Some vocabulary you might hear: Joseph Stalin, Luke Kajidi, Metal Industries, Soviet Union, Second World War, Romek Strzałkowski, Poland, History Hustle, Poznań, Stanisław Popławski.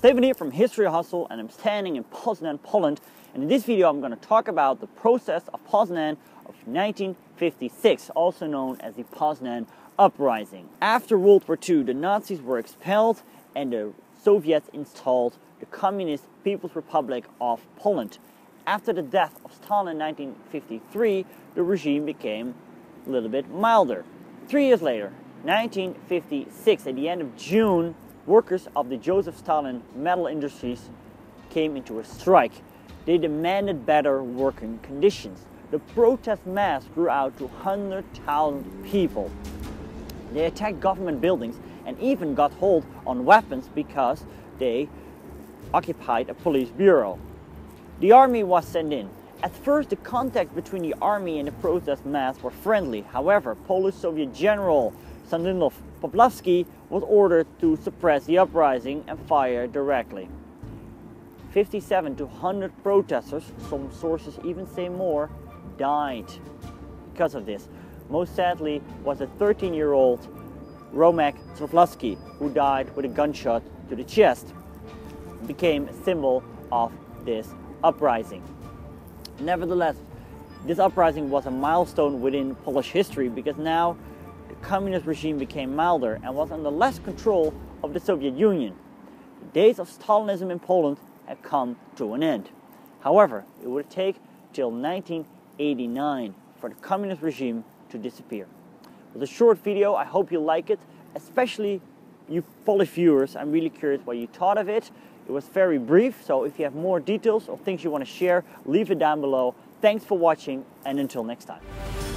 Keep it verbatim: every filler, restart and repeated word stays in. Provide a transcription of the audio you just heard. Stephen here from History Hustle, and I'm standing in Poznań, Poland, and in this video I'm going to talk about the process of Poznań of nineteen fifty-six, also known as the Poznań Uprising. After World War Two, the Nazis were expelled and the Soviets installed the Communist People's Republic of Poland. After the death of Stalin in nineteen fifty-three, the regime became a little bit milder. Three years later, nineteen fifty-six, at the end of June, workers of the Joseph Stalin metal industries came into a strike. They demanded better working conditions. The protest mass grew out to one hundred thousand people. They attacked government buildings and even got hold on weapons because they occupied a police bureau. The army was sent in. At first, the contact between the army and the protest mass were friendly. However, Polish-Soviet general Stanisław Popławski was ordered to suppress the uprising and fire directly. fifty-seven to one hundred protesters, some sources even say more, died because of this. Most sadly was a thirteen-year-old Romek Strzałkowski, who died with a gunshot to the chest. It became a symbol of this uprising. Nevertheless, this uprising was a milestone within Polish history, because now the communist regime became milder and was under less control of the Soviet Union. The days of Stalinism in Poland had come to an end. However, it would take till nineteen eighty-nine for the communist regime to disappear. It was a short video. I hope you like it, especially you Polish viewers. I'm really curious what you thought of it. It was very brief, so if you have more details or things you want to share, leave it down below. Thanks for watching, and until next time.